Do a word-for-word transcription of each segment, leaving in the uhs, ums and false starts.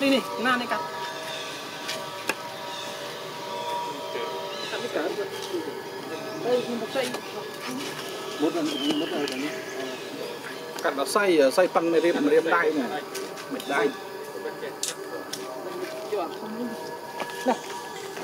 Đi đi, na đi cặp. Đây một cây. Một lần một lần này. Cắt nó xay xay phân này riêng riêng tay này. Mệt tay. Này.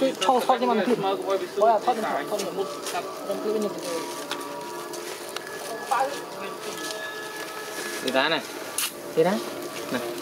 Cái thau thau cho mình thịt. Thôi à, thau cho mình không là một cặp, không cứ bên này. Thì đá này. Thế đó. Này,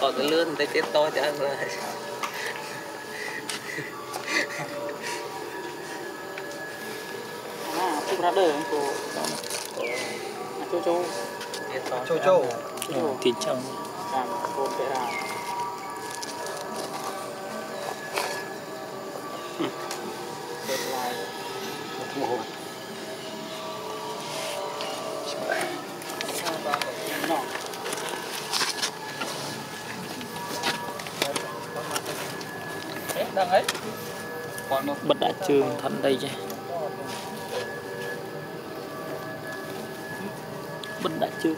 Có cái lươn tới tiếp tôi cho anh rồi. À, chú ra đời anh cô. Chú chú. Chú chú. Thịt chồng. Làm cô sẽ làm. Đêm lại một mùa hồi. Sao bà có cái nhỏ. Bật đã trường thận đây chứ. Bật đã trường.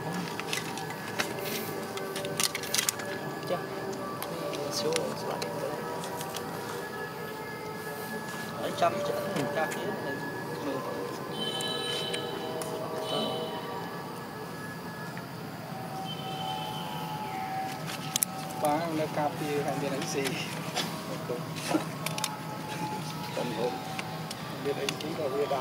Đấy trăm chữ trăm chữ. Bán nó cà phê hay bên ấy gì. Còn hôm biết anh chính là về bà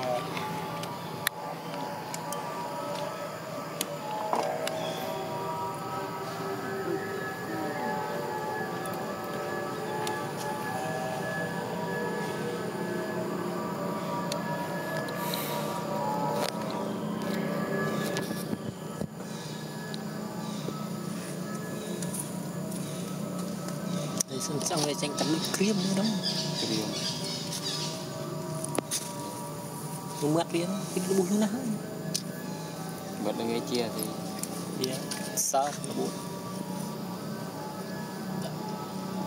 xong rồi tranh tắm nước cream nữa đó. Nó mệt đi, cái bún nó nát. Bật lên cái chia thì chia sao nó bún.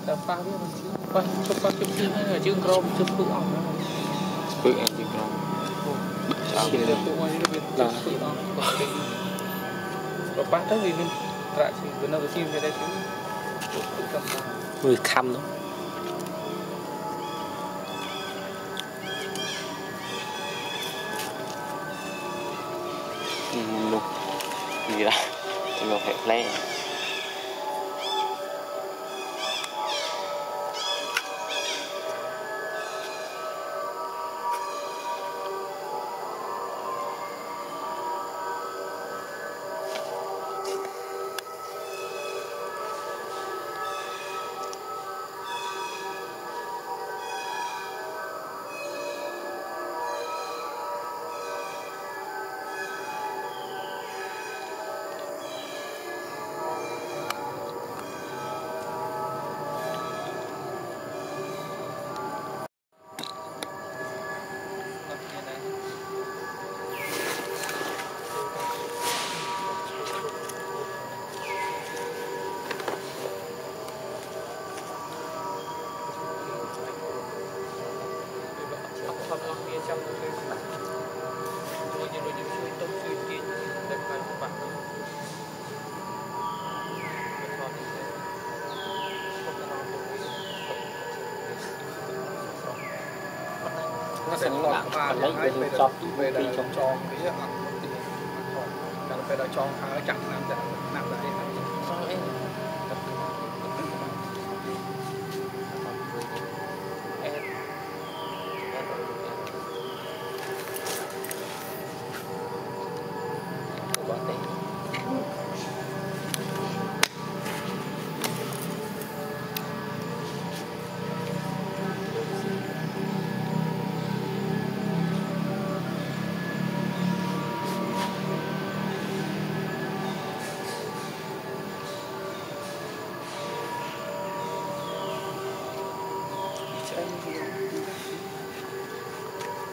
Đập phá đi con chứ. Coi chụp con chụp phim hay là chữ chrome chụp phượng ổng đó. Phượng em chữ chrome. Sao thì được tụi ngoài nó biết chữ đó. Nó bắt tới vì mình lại chỉ nó cái phim về đây chứ. Chụp cầm. Người khăm đó. Lục gì đó, lục phải play. Bạn lấy cái hình chọc về đây chọc chọc cái hạt còn về đây chọc hai cái chặt làm để làm lại xong hết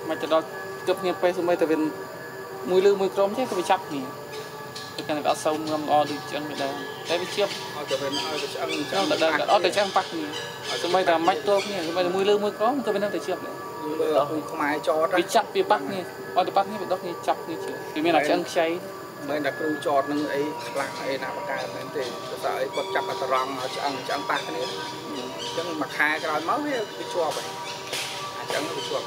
mà cho đó cướp nghiệp bây giờ mới từ bên mùi lư mùi crom chứ tôi bị chắp gì tôi cần phải sâu ngâm ngò đi chân người đâu đấy bị chiếc nó là đang đó để trang bắc gì tôi bây giờ mạch tôi cũng như bây giờ mùi lư mùi crom tôi bên đâu để chiếc đấy không ai cho bị chắp bị bắc như ở từ bắc như bị đốc như chắp như chứ thì mình là chân cháy mới đặt rung cho nó ấy lạng ấy nào mà cài lên thì sợ quật chắp mà rong mà chân chân bắc cái này chân mặc hai cái máu cái chua vậy chân nó bị chua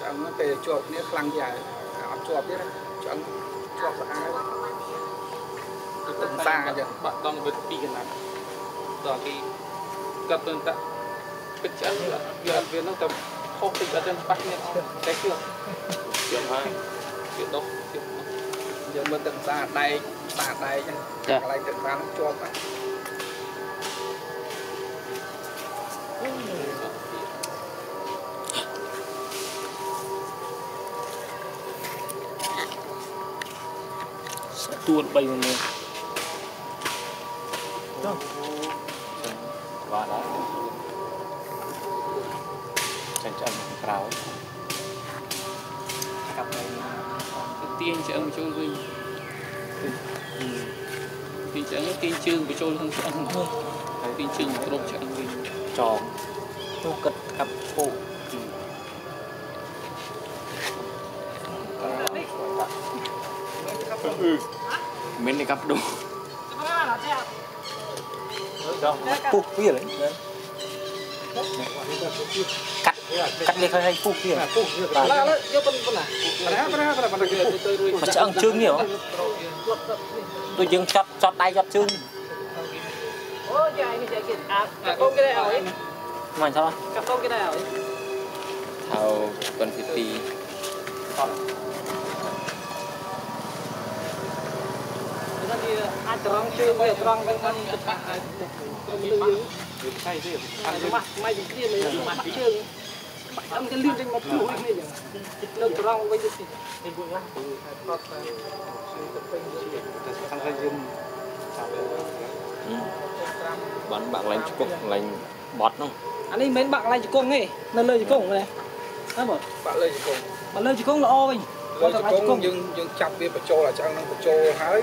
chân nó về chua cái lăng dài áo chua biết đấy chân chua là ai đấy từng ba giờ bạn đang vượt đi cái này rồi thì gặp từng tận cái chân là giờ viên nó tầm không thì ở chân bắc nha cái chưa chuyện hai chuyện đâu chuyện giờ mình từng ba đây ba đây nha lại từng ba nó chua vậy tuột bay luôn này, đó, và đó, chân chân ráo, cặp này, tiên chân của trôi luôn, tiên chân tiên chương của trôi không chân thôi, tiên chương của trôi chân luôn, tròn, tu cật cặp phụ. Mình đi cặp đồ phục kia đấy cắt cắt đi thôi hay phục kia mà sẽ ăn trứng nhiều tôi dừng chót chót tay chót trứng ngoài sao thảo cần thịt tì trong chưa bây giờ trong bên con chụp bạn lưng lưng tay thế mặt mai bị kia này mặt trương tâm cái lưng trên mặt trương này giờ lưng trong bây giờ thì nên buông ra sang cái dừng bán bạn lành chụp lành bọt không anh ấy mến bạn lành chụp con này nó lơi chụp con này nó bảo bạn lơi chụp con bạn lơi chụp con là o mình lơi chụp con dừng dừng chặt đi phải trôi là chăng đang phải trôi hái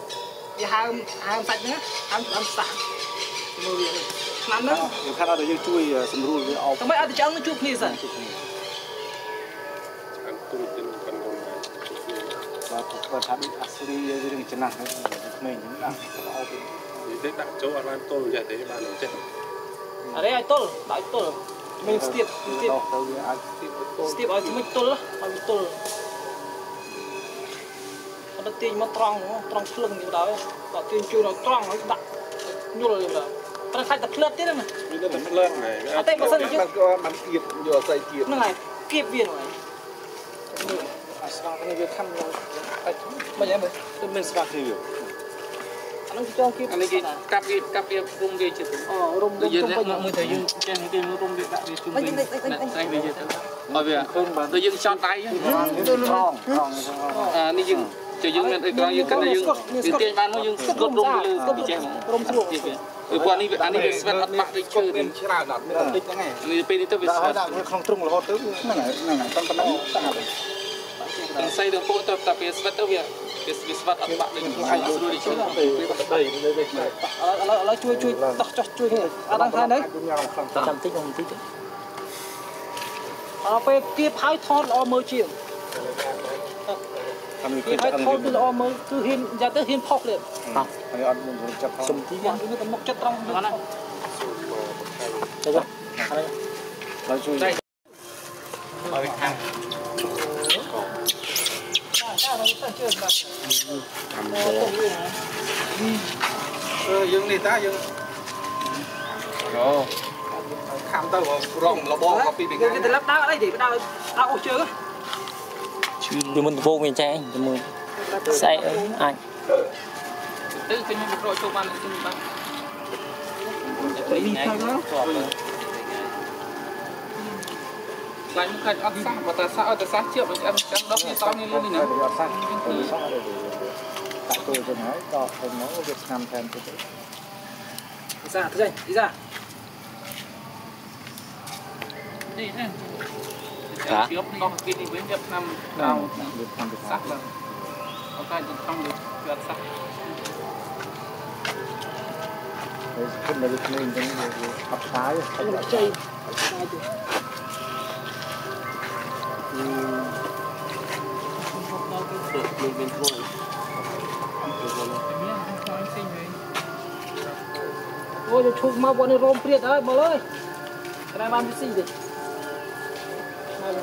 Thì hàm hàm sạch nữa, hàm làm sạch, làm nữa. Những khác đó để chui sầm ruột với ao. Tao mới ăn thì chẳng nó chui kia rồi. Ăn chui trên con con này. Và và thằng Ashley dưới đường chân nặng mình cũng nặng. Đấy đặt chỗ ăn tôi vậy thế bạn nói chứ. Ở đây ai tôi, đại tôi, mình tiếp tiếp tiếp ai thì mình tôi đó, mình tôi. Nó tiên mất tròn tròn sừng như đó và tiên chui nó tròn nó đặt như rồi là nó phải đặt lướt thế này mà nó tay có sân chứ bắn kịp vừa dày kịp nó này kịp viên này sao cái này khăn bây giờ mình sạc thì nó cho kịp cái cặp cái cặp cái rung cái chứ ờ rung rung mọi người thấy dừng trên cái tim nó rung điện lại thì chúng mình anh đi chứ bởi vì tôi dừng cho tay à đi dừng cho dưng lên cái con dưng cắt này dưng tiền tiền ban mới dưng cột rung lên cột bị chém rung xuống rồi qua đi việc anh đi sẹt mặt mặt đi chơi đến chả đặt mới đặt đích cái này đi pin đi tới việc sẹt không trung là hot tức này này này con con này con say đường phố tập tập về sẹt tới việc việc việc sẹt mặt mặt đi anh luôn đi chơi đây đây đây nó nó chui chui tắt cho chui này anh đang thay đấy làm tích làm tích à về kia phái thon o mơ chiều khi phải thôi bây giờ mới cứ hiên ra tới hiên phọc liền. Không. Này ăn một một chập. Sầm tí nhá. Nó mọc chất trong. Nó này. Đây rồi. Đây. Nó chui. Đây. Rồi ăn. Sao nó sao chưa được. Ăn rồi. Ừ. Ờ dừng đi ta dừng. Rồi. khám tao rồng là bò cà phê bình thường. Cái từ lắp tao ở đây thì tao tao ô chưa. Chưa mình vô miền trai anh, mình say anh. Tự cái mình rồi cho bạn tự mình bạn. Đi thôi đó. Lại một cái ấp sát mà ta sát ở ta sát triệu mình em đang đốc như tao như luôn đi nè. Tại tôi vừa nói cho không nói việc làm thêm cái gì. Đi ra thứ gì? Đi ra. Đi nè. Hả? Trước con kia đi với nhập năm nào được làm được sát là. Có cái gì không được được sát. Đấy, cái này được nên cái này ấp sát rồi. Cái này chơi. Mình bên thôi. Ôi nó chụp mà bọn nó rôm priệt ơi, bỏ lơi. Cái này mang cái gì vậy? Mang